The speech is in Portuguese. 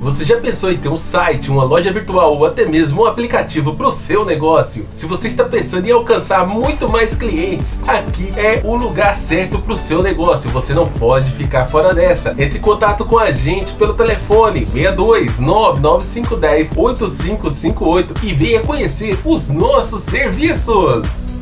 Você já pensou em ter um site, uma loja virtual ou até mesmo um aplicativo para o seu negócio? Se você está pensando em alcançar muito mais clientes, aqui é o lugar certo para o seu negócio. Você não pode ficar fora dessa. Entre em contato com a gente pelo telefone 6299510 8558 e venha conhecer os nossos serviços.